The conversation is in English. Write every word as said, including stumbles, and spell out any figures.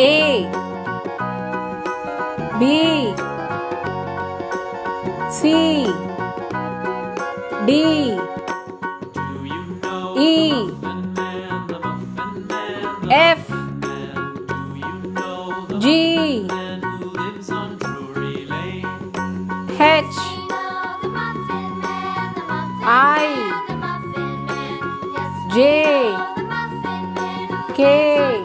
A, B, C, D, E, F, G, H, I, J, K,